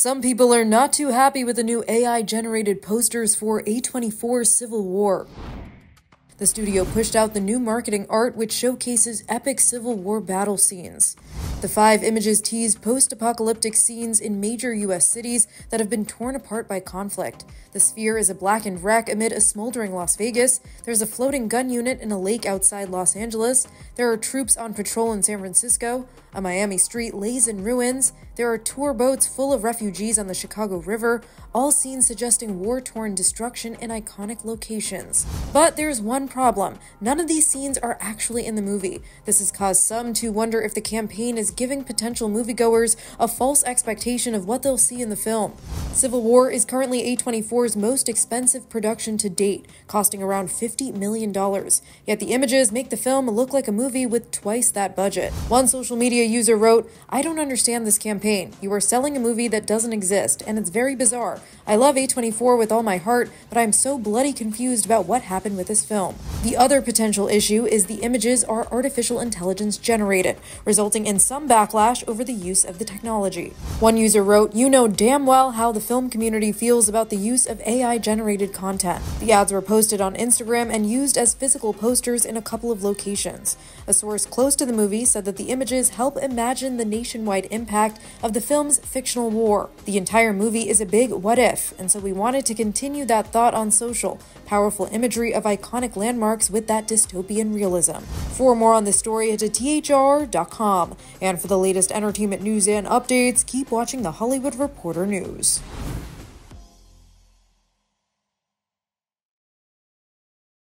Some people are not too happy with the new AI-generated posters for A24's Civil War. The studio pushed out the new marketing art, which showcases epic Civil War battle scenes. The 5 images tease post-apocalyptic scenes in major U.S. cities that have been torn apart by conflict. The Sphere is a blackened wreck amid a smoldering Las Vegas. There's a floating gun unit in a lake outside Los Angeles. There are troops on patrol in San Francisco. A Miami street lays in ruins. There are tour boats full of refugees on the Chicago River, all scenes suggesting war-torn destruction in iconic locations. But there's one problem. None of these scenes are actually in the movie. This has caused some to wonder if the campaign is giving potential moviegoers a false expectation of what they'll see in the film. Civil War is currently A24's most expensive production to date, costing around $50 million. Yet the images make the film look like a movie with twice that budget. One social media user wrote, "I don't understand this campaign. You are selling a movie that doesn't exist, and it's very bizarre. I love A24 with all my heart, but I'm so bloody confused about what happened with this film." The other potential issue is the images are artificial intelligence generated, resulting in some backlash over the use of the technology. One user wrote, "You know damn well how the film community feels about the use of AI-generated content." The ads were posted on Instagram and used as physical posters in a couple of locations. A source close to the movie said that the images help imagine the nationwide impact of the film's fictional war. "The entire movie is a big what if, and so we wanted to continue that thought on social, powerful imagery of iconic landmarks with that dystopian realism." For more on this story, head to thr.com. And for the latest entertainment news and updates, keep watching The Hollywood Reporter News.